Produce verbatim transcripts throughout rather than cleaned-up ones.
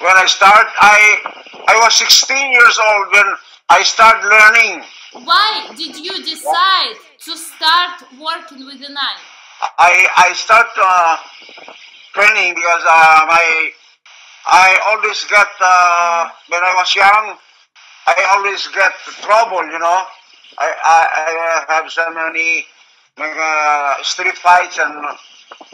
when I start, I I was sixteen years old when I started learning. Why did you decide to start working with the knife? I I start uh, training because uh, my I always got uh, when I was young, I always got trouble. You know, I I, I have so many uh, street fights and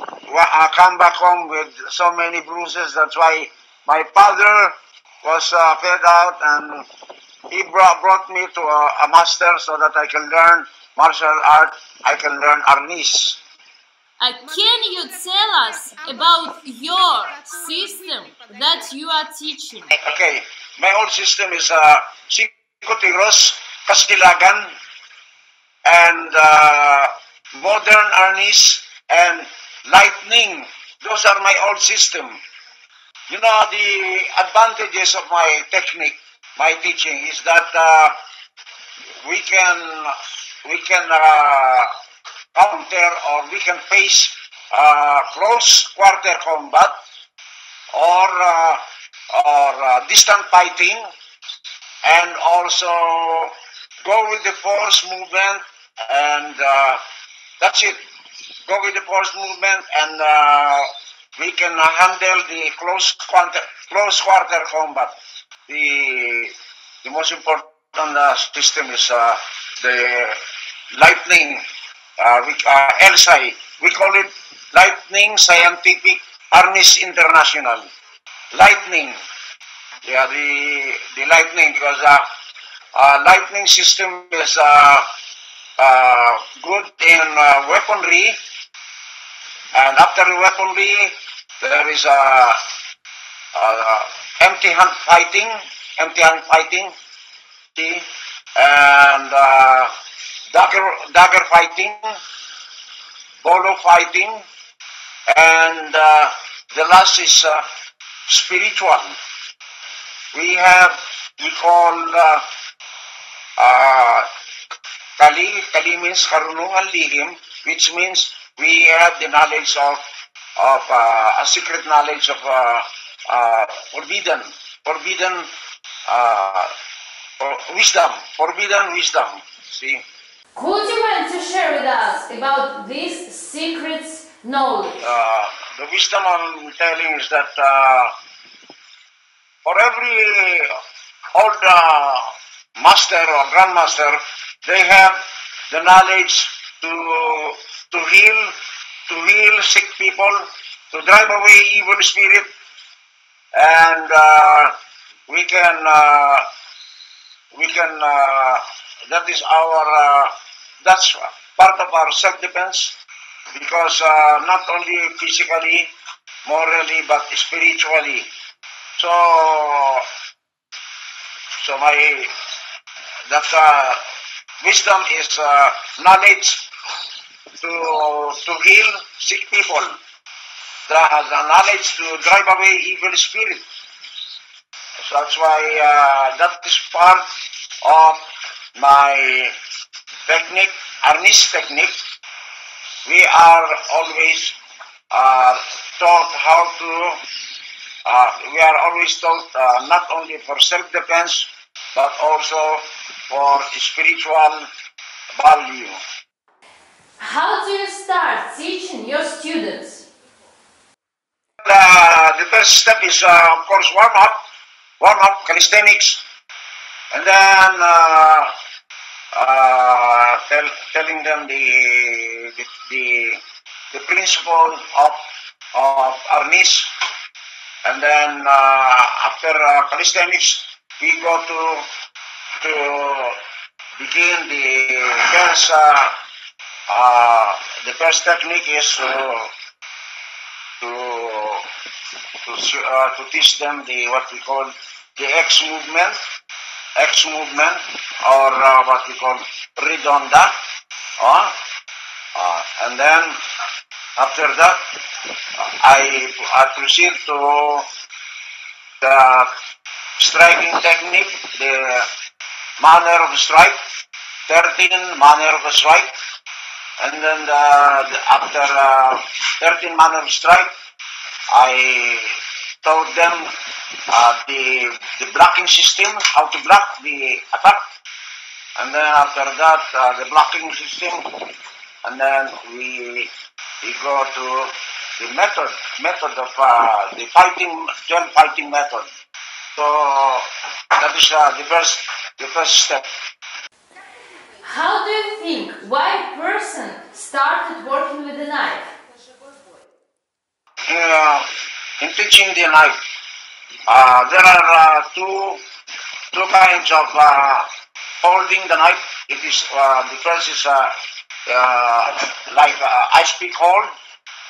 I come back home with so many bruises. That's why my father was uh, fed out, and he brought brought me to a, a master so that I can learn martial art. I can learn Arnis. Uh, can you tell us about your system that you are teaching? Okay, my old system is uh, Sikotiros, Castellagan, and uh, modern Arnis and Lightning. Those are my old system. You know, the advantages of my technique, my teaching, is that uh, we can we can uh, counter, or we can face uh, close quarter combat, or uh, or uh, distant fighting, and also go with the force movement, and uh, that's it. Go with the force movement, and uh, we can handle the close quarter, close quarter combat. The the most important uh, system is uh, the lightning. Uh, we, uh, L S I. We call it Lightning Scientific Army International. Lightning. Yeah, the the lightning, because uh, uh, lightning system is uh, uh, good in uh, weaponry. And after weaponry, there is a uh, uh, empty hand fighting, empty hand fighting, see? and uh, dagger dagger fighting, polo fighting, and uh, the last is uh, spiritual. We have we call uh, uh, Kali. Kali means Karunungang Lihim, which means we have the knowledge of, of uh, a secret knowledge of uh, uh, forbidden, forbidden uh, wisdom, forbidden wisdom, see? Could you mind to share with us about these secrets knowledge? Uh, the wisdom I'm telling is that uh, for every old uh, master or grandmaster, they have the knowledge to to heal, to heal sick people, to drive away evil spirit, and uh, we can, uh, we can. Uh, that is our, uh, that's part of our self-defense, because uh, not only physically, morally, but spiritually. So, so my that uh, wisdom is uh, knowledge. To, to heal sick people, the, the knowledge to drive away evil spirit. So that's why uh, that is part of my technique, Arnis technique. We are always uh, taught how to, uh, we are always taught uh, not only for self-defense, but also for spiritual value. How do you start teaching your students? Uh, the first step is, uh, of course, warm up, warm up calisthenics, and then uh, uh, tell, telling them the the, the, the principle of of Arnis, and then uh, after uh, calisthenics, we go to to begin the first. Uh, Uh, the first technique is to to to, uh, to teach them the what we call the X movement, X movement, or uh, what we call redonda, uh, uh, and then after that, I I proceed to the striking technique, the manner of strike, thirteen manner of strike. And then uh, after uh, thirteen manner of strike, I taught them uh, the, the blocking system, how to block the attack, and then after that uh, the blocking system, and then we, we go to the method, method of uh, the fighting, joint fighting method. So that is uh, the first, the first step. How do you think why person started working with the knife? Uh, in teaching the knife, uh, there are uh, two two kinds of uh, holding the knife. It is uh, the first is uh, uh, like uh, ice pick hold.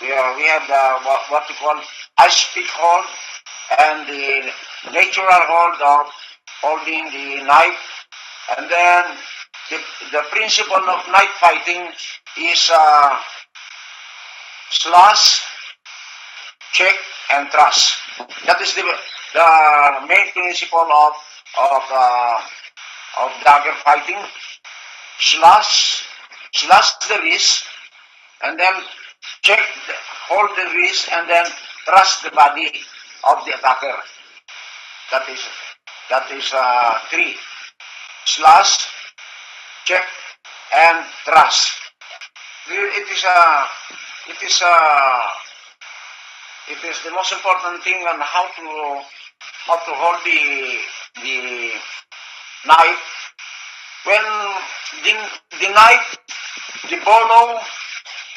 We, uh, we have the, what, what we call ice pick hold, and the natural hold of holding the knife. And then the, the principle of knife fighting is uh, slash, check, and thrust. That is the, the main principle of of uh, of dagger fighting. Slash, slash the wrist, and then check, the, hold the wrist, and then thrust the body of the attacker. That is that is uh, three. Slash, check, and thrust. It is a it is a it is the most important thing on how to how to hold the the knife. When the the knife, the bolo,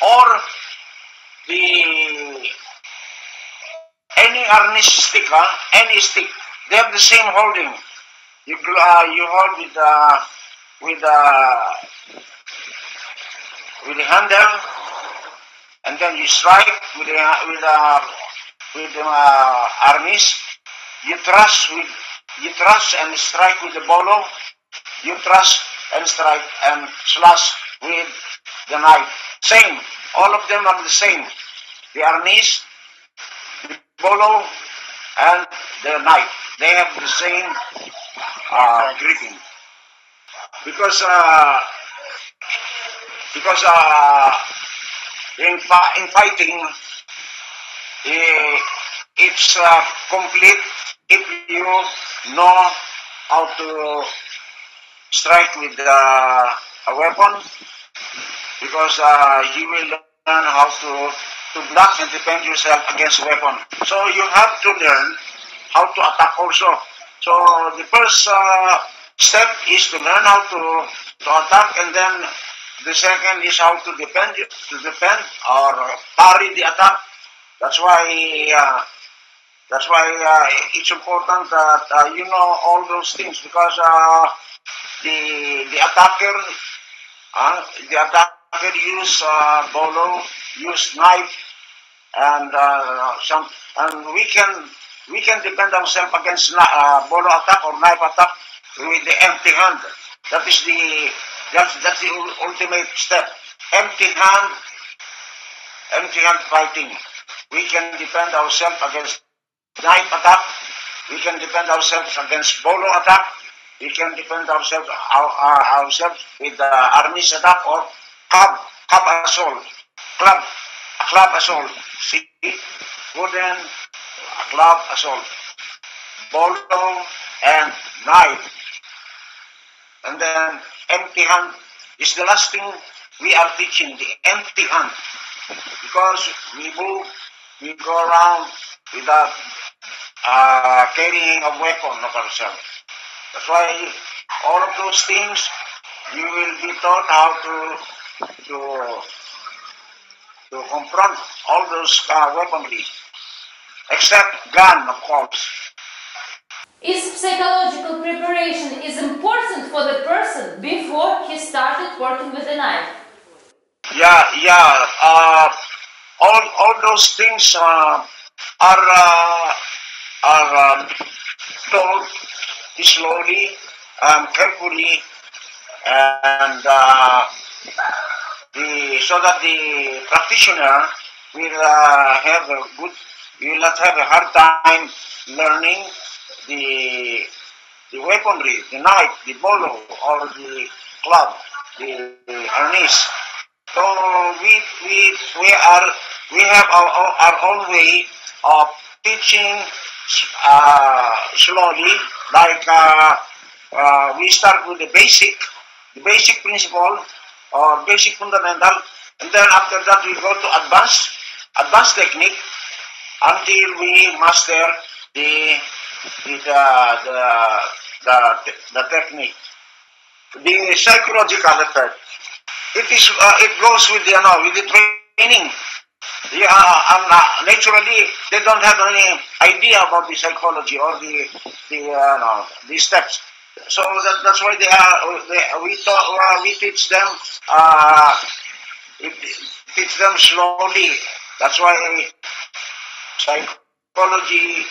or the any arnis stick, huh? any stick, they have the same holding. You uh, you hold with uh, with uh, with the handle, and then you strike with the with uh, with the uh, arnis. You thrust with you thrust and strike with the bolo. You thrust and strike and slash with the knife. Same. All of them are the same. The arnis, the bolo, and the knife. They have the same uh, gripping. Because uh, because uh, in fa in fighting, uh, it's uh, complete if you know how to strike with uh, a weapon. Because uh, you will learn how to to block and defend yourself against a weapon. So you have to learn how to attack also. So the first uh, step is to learn how to, to attack, and then the second is how to defend to defend or parry the attack. That's why uh, that's why uh, it's important that uh, you know all those things, because uh, the the attacker uh, the attacker use uh, bolo, use knife, and uh, some and we can. We can defend ourselves against uh, bolo attack or knife attack with the empty hand. That is the that's that's the ultimate step. Empty hand, empty hand fighting. We can defend ourselves against knife attack. We can defend ourselves against bolo attack. We can defend ourselves our, uh, ourselves with the uh, arnis attack or club club assault, club club assault. See, wooden. Club assault, bolo, and knife, and then empty hand is the last thing we are teaching. The empty hand, because we move, we go around without uh, carrying a weapon of ourselves. That's why all of those things you will be taught how to to to confront all those uh, weaponry. Except gun, of course. Is psychological preparation is important for the person before he started working with a knife? Yeah, yeah. Uh, all all those things uh, are uh, are uh, taught slowly and carefully, and uh, the so that the practitioner will uh, have a good. You will not have a hard time learning the the weaponry, the knife, the bolo, or the club, the, the arnis. So we we we are we have our our own way of teaching uh, slowly, like uh, uh, we start with the basic, the basic principle or basic fundamental, and then after that we go to advanced, advanced technique until we master the the the the, the technique. The psychological effect. It is uh, it goes with the you know, with the training. Yeah, and uh, naturally they don't have any idea about the psychology or the the uh, no, the steps. So that, that's why they are they, we taught, uh, we teach them uh, teach them slowly. That's why psychology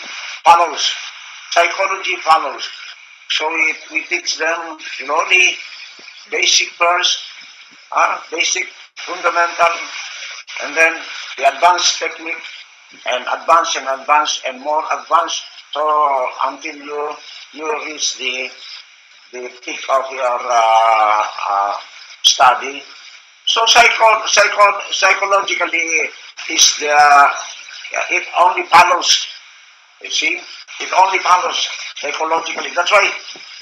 follows. Psychology follows. So we, we teach them slowly, basic first, uh, basic fundamental, and then the advanced technique, and advanced and advanced and more advanced. So until you you reach the the peak of your uh, uh, study. So psycho, psycho, psychologically is the uh, it only follows. You see, it only follows psychologically. That's why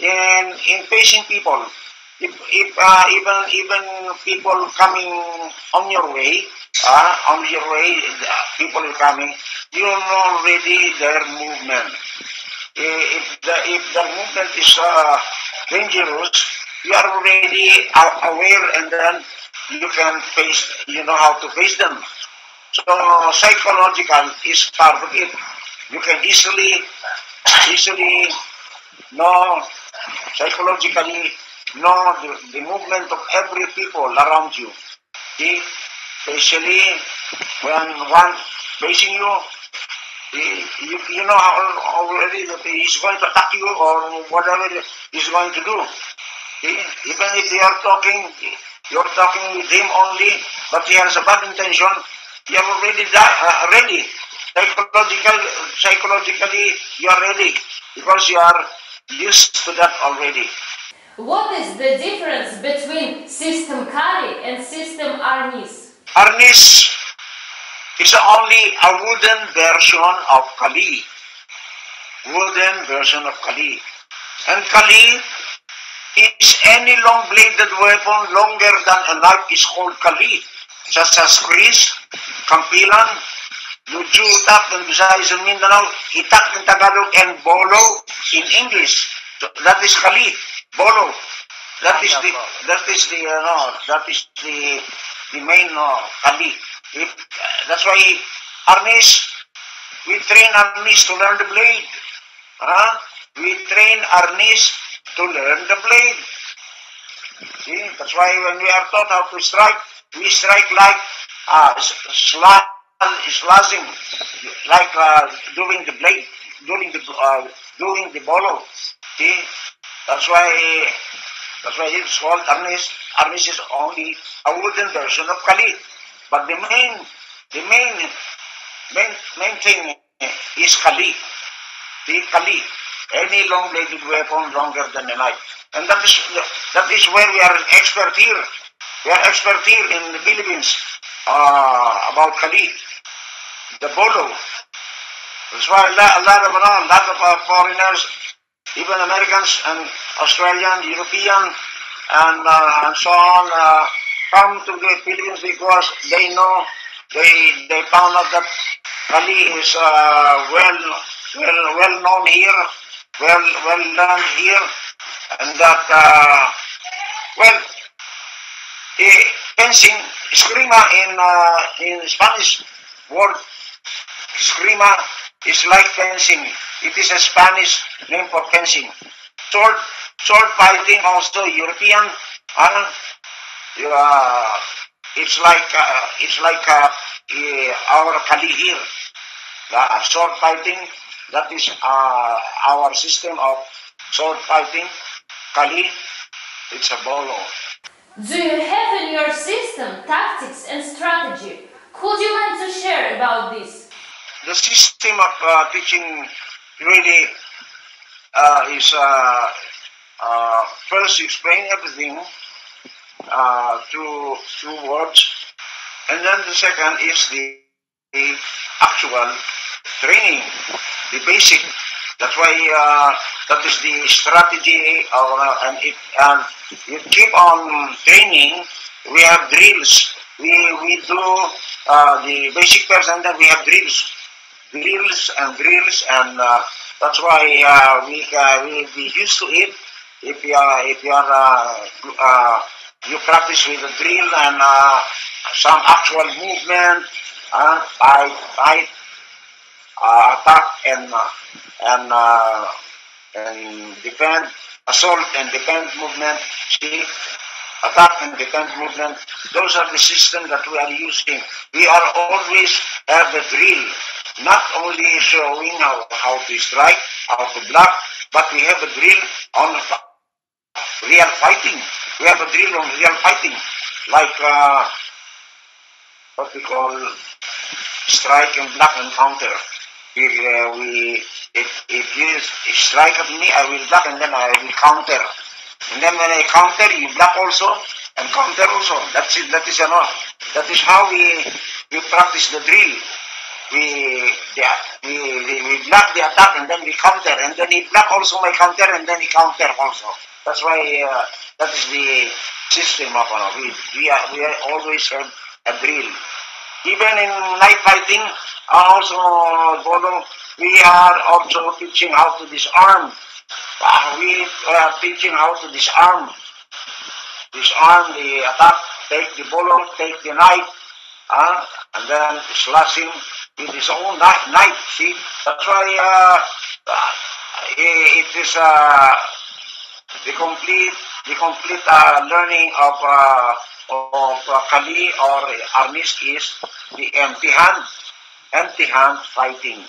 in in facing people, if if uh, even even people coming on your way, uh, on your way, people are coming. You know already their movement. If the if the movement is uh, dangerous, you are already aware, and then you can face. You know how to face them. So psychological is part of it. You can easily, easily know, psychologically know the, the movement of every people around you. See, especially when one facing you, you, you know already that he's going to attack you or whatever he's going to do. See, even if you are talking, you're talking with him only, but he has a bad intention, you have already died, uh, ready. Psychological, psychologically, you are ready because you are used to that already. What is the difference between System Kali and System Arnis? Arnis is only a wooden version of Kali. Wooden version of Kali. And Kali is any long-bladed weapon longer than a knife is called Kali, such as Kris, Kampilan, Nuju, Tap, and Visayas in Mindanao, Itak in Tagalog, and Bolo in English. So that is Kali, Bolo. That is the, that is the, uh, no, that is the, the main uh, Kali. If, uh, that's why Arnis, we train Arnis to learn the blade. Huh? We train Arnis to learn the blade. See, that's why when we are taught how to strike, we strike like uh, slap. Is slashing, like uh, doing the blade, doing the uh, doing the bolo. See, that's why that's why it's called Arnis. Arnis is only a wooden version of Kali, but the main the main main main thing is Kali. The Kali, any long-bladed weapon longer than a knife, and that is that is where we are expert here. We are expert here in the Philippines. Uh, about Kali, the Bolo. That's why a lot, a lot of, a lot of uh, foreigners, even Americans and Australian, European, and uh, and so on, uh, come to the Philippines because they know they they found out that Kali is uh, well well well known here, well well learned here, and that uh, well. Eh, fencing, eskrima in uh, in Spanish word, eskrima is like fencing. It is a Spanish name for fencing. Sword, sword fighting also European. Uh, uh, it's like uh, it's like uh, uh, our Kali here. Uh, sword fighting, that is uh, our system of sword fighting. Kali, it's a bolo. Do you have in your system tactics and strategy? Could you like to share about this? The system of uh, teaching really uh, is uh, uh, first explain everything uh, through through words, and then the second is the, the actual training, the basic. That's why uh, that is the strategy, of, uh, and it and you keep on training. We have drills. We we do uh, the basic first, and then we have drills, drills and drills, and uh, that's why uh, we uh, we we used to it. If you are if you are uh, uh, you practice with a drill and uh, some actual movement, and I I uh, attack and uh, and uh, and defend, assault and defend movement. See. Attack and defense movement, those are the systems that we are using. We are always at the drill, not only showing how, how to strike, how to block, but we have a drill on real fighting. We have a drill on real fighting, like uh, what we call strike and block and counter. If, uh, we, if, if you strike at me, I will block and then I will counter. And then when I counter, you block also and counter also. That's it. That is enough. That is how we we practice the drill. We yeah, we, we we block the attack and then we counter, and then he block also my counter, and then he counter also. That's why uh, that is the system of uh, we we are we are always a, a drill. Even in night fighting, also Bolo, we are also teaching how to disarm. Uh, we are uh, teaching how to disarm, disarm the attack, take the bolo, take the knife, uh, and then slash him with his own knife. knife see, that's why uh, uh, it is uh, the complete, the complete uh, learning of uh, of uh, Kali or Arnis is the empty hand, empty hand fighting.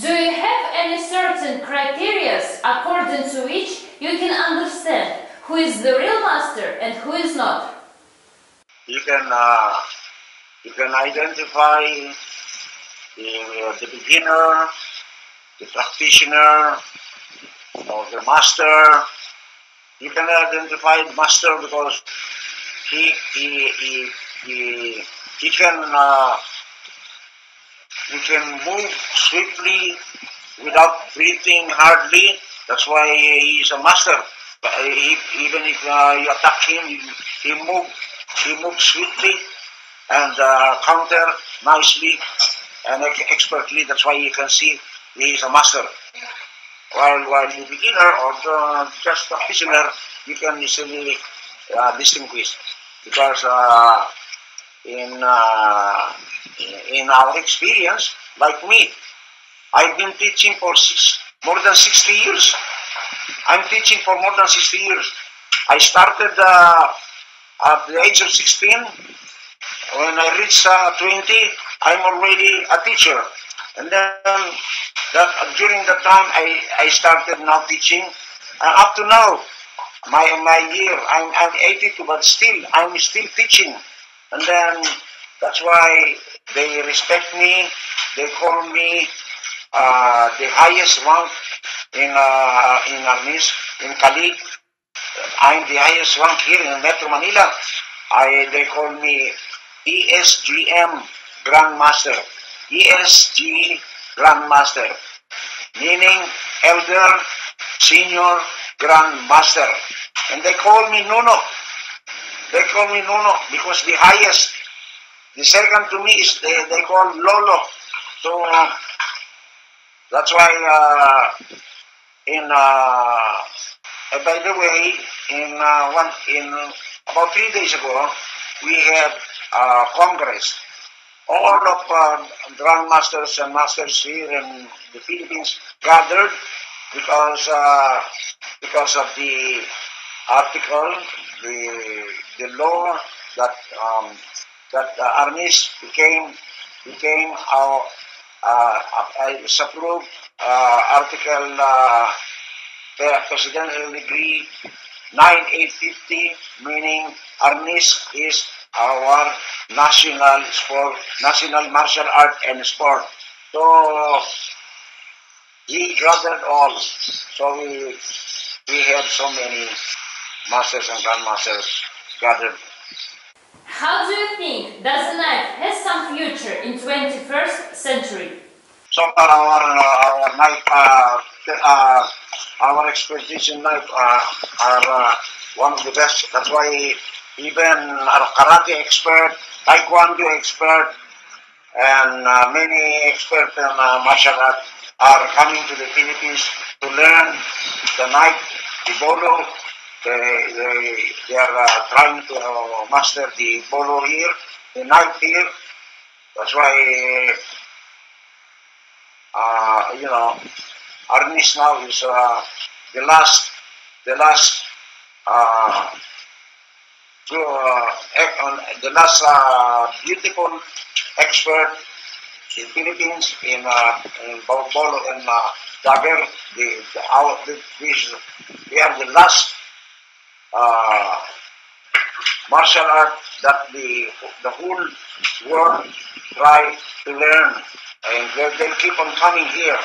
Do you have any certain criteria according to which you can understand who is the real master and who is not? You can uh, you can identify the, uh, the beginner, the practitioner, or the master. You can identify the master because he he he he, he can. Uh, You can move swiftly without breathing hardly. That's why he is a master. He, even if uh, you attack him, he, he moves he move swiftly and uh, counter nicely and expertly. That's why you can see he is a master. While while the beginner or the, just practitioner, you can easily uh, distinguish because uh, in. Uh, In our experience, like me, I've been teaching for six, more than sixty years. I'm teaching for more than sixty years. I started uh, at the age of sixteen. When I reached uh, twenty, I'm already a teacher. And then um, that, uh, during that time, I, I started now teaching. And uh, up to now, my my year, I'm, I'm eighty-two, but still, I'm still teaching. And then that's why they respect me. They call me uh, the highest rank in uh, in Arnis, in Kali. I'm the highest rank here in Metro Manila. I they call me E S G M Grandmaster, E S G Grandmaster, meaning Elder Senior Grandmaster. And they call me Nuno. They call me Nuno because the highest. The second to me is they, they call Lolo. So uh, that's why uh, in uh, by the way, in uh, one in about three days ago we had uh, Congress. All of uh, grandmasters and masters here in the Philippines gathered because uh, because of the article, the the law that. Um, That uh, Arnis became became our uh, uh, approved uh, Article uh, Presidential Decree nine eight five zero, meaning Arnis is our national sport, national martial art and sport. So we gathered all. So we we had so many masters and grandmasters gathered. How do you think does the knife has some future in twenty-first century? some our our knife, uh, uh, our expedition knife uh, are uh, one of the best. That's why even our karate expert, taekwondo expert, and uh, many experts in uh, martial art are coming to the Philippines to learn the knife, the bolo. They, they, they are uh, trying to uh, master the bolo here, the knife here. That's why, uh, you know, Arnis now is uh, the last, the last, uh, to, uh, the last uh, beautiful expert in Philippines in uh, in bolo and uh, daber. The, the, our, the, these, they are the last. Uh, martial art that the the whole world try to learn, and they, they keep on coming here.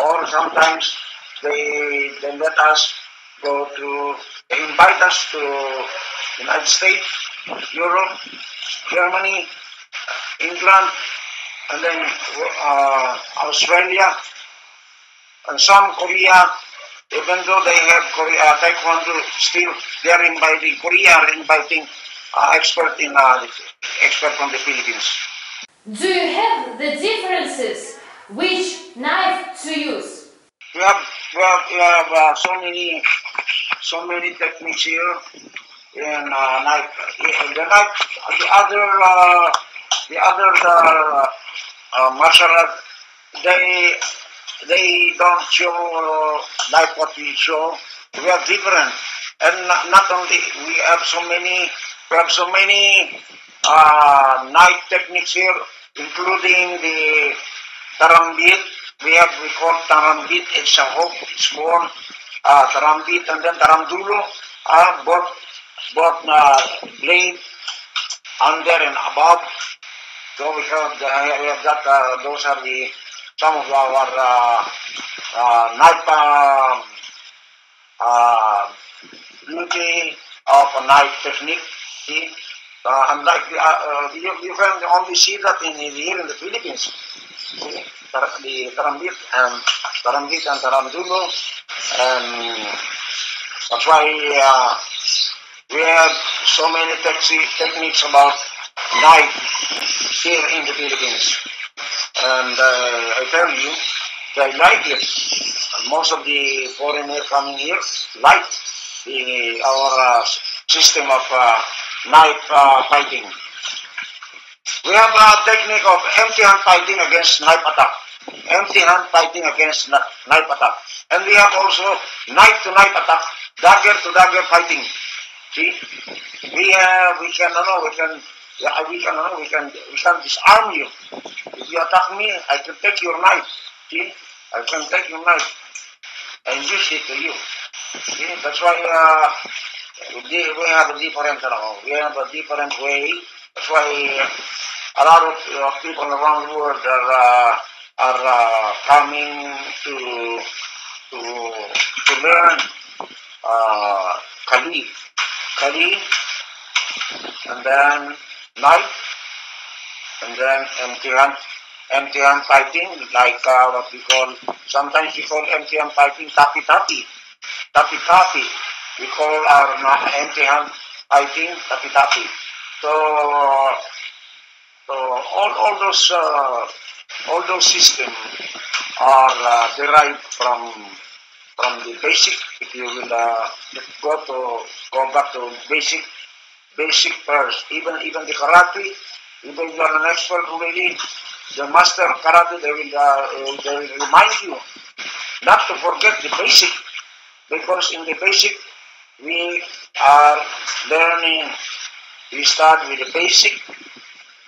Or sometimes they they let us go to, they invite us to United States, Europe, Germany, England, and then uh, Australia, and some Korea. Even though they have Korea, taekwondo, still they are inviting, Korea are inviting uh, expert in uh, expert from the Philippines. Do you have the differences which knife to use? We have we have, we have uh, so many so many techniques here in uh, knife. The knife, the other uh, the other uh, uh, martial art, they. They don't show like what we show. We are different, and not only we have so many, we have so many uh, knife techniques here, including the tarambit. We have we call tarambit. It's a hook. It's born uh, tarambit, and then tarambulo are both both uh, blade under and above. So we have, the, we have that. Uh, those are the some of our uh, uh, knife um, uh, beauty of a knife technique. See, uh, unlike the, uh, you, you can only see that in, in here in the Philippines. See? The tarambit and tarambit and tarambulo, and that's why uh, we have so many techniques about knife here in the Philippines. And uh, I tell you, they like it. Most of the foreigners coming here like the, our uh, system of uh, knife uh, fighting. We have a technique of empty hand fighting against knife attack. Empty hand fighting against knife attack. And we have also knife to knife attack, dagger to dagger fighting. See, we uh, we can, I know, we can. Yeah, we can, we can, we can disarm you. If you attack me, I can take your knife. See, I can take your knife and use it to you. See, that's why uh, we have a different, uh, we have a different way. That's why a lot of uh, people around the world are uh, are uh, coming to to to learn uh, Kali, Kali, and then knife, and then empty hand, empty hand fighting, like uh, what we call, sometimes we call empty hand fighting tapi tapi, tapi tapi. We call our uh, empty hand fighting tapi tapi. So, so all all those uh, all those systems are uh, derived from from the basic. If you will uh, go to go back to basic. Basic first, even even the karate, even if you are an expert already, the master of karate, they will, uh, they will remind you not to forget the basic, because in the basic we are learning, we start with the basic,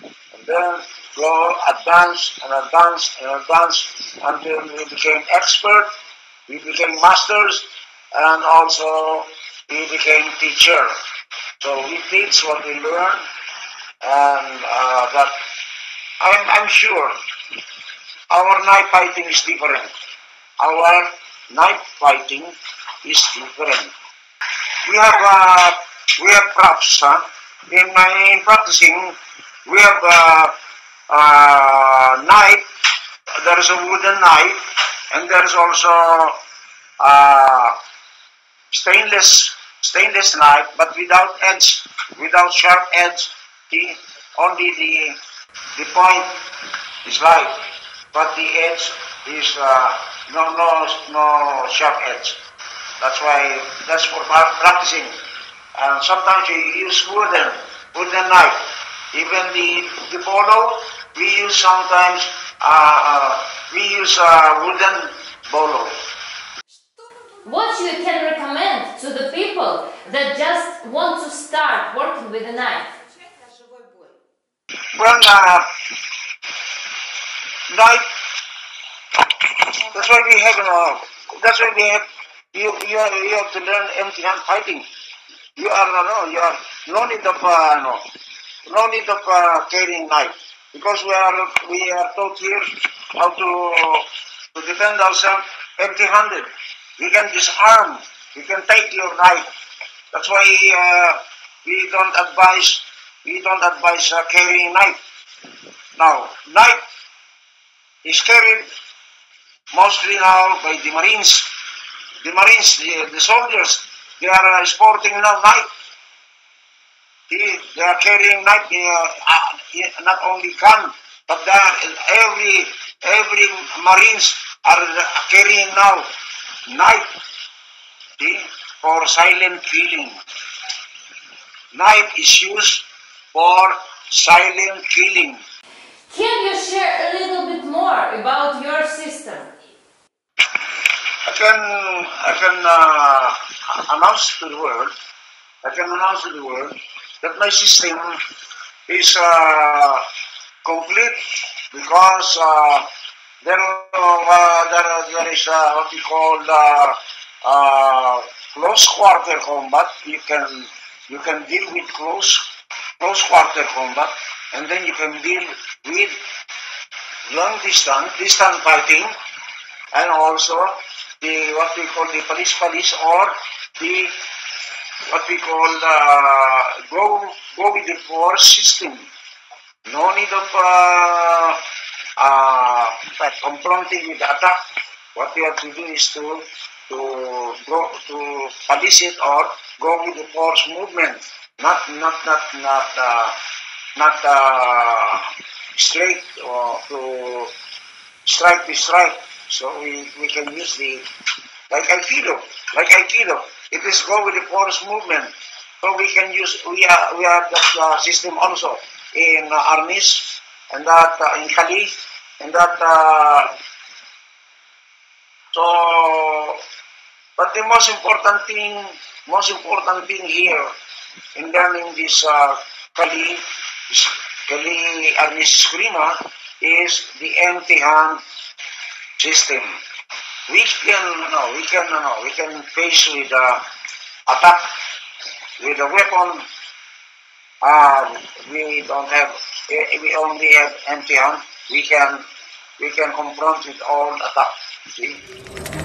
and then go advance and advance and advance until we became expert, we became masters, and also we became teacher. So we teach what we learn, and uh, that I'm, I'm sure our knife fighting is different. Our knife fighting is different. We have uh, we have props. Huh? In my practicing, we have uh, uh, knife there is a wooden knife, and there is also a stainless stainless knife, but without edge, without sharp edge. The, only the the point is light, but the edge is uh, no no no sharp edge. That's why that's for practicing. And sometimes you use wooden wooden knife. Even the the bolo, we use sometimes. Uh, we use a wooden bolo. What you can recommend to the people that just want to start working with a knife? Well, uh, knife. That's why we have. Uh, that's why we have. You you you have to learn empty hand fighting. You are no no. You are no need of uh, no no need of uh, carrying knife. Because we are we are taught here how to to defend ourselves empty-handed. We can disarm. We can take your knife. That's why uh, we don't advise we don't advise uh, carrying knife. Now, knife is carried mostly now by the Marines. The Marines, the, the soldiers, they are uh, sporting now knife. They are carrying knife, uh, not only gun, but they are, every every Marines are carrying now knife, see, for silent killing. Knife is used for silent killing. Can you share a little bit more about your system? I can I can uh, announce to the world. I can announce to the world. That my system is uh, complete because uh, there, uh, there, there is uh, what we call uh, uh, close quarter combat. You can you can deal with close close quarter combat, and then you can deal with long distance distance fighting, and also the what we call the police police or the what we call uh, go go with the force system. No need of uh, uh, confronting with the attack. What we have to do is to to go to police it or go with the force movement. Not not not not uh, not uh, straight or to strike to strike. So we we can use the like Aikido, like Aikido. It is go with the force movement, so we can use we are we have that uh, system also in uh, Arnis, and that uh, in Kali, and that uh, so. But the most important thing, most important thing here in learning this uh, Kali, Kali Arnis Eskrima is the empty hand system. We can no, we can no, we can face with uh, attack with a weapon. Uh, we don't have, we only have empty hand. We can we can confront with all attack. See.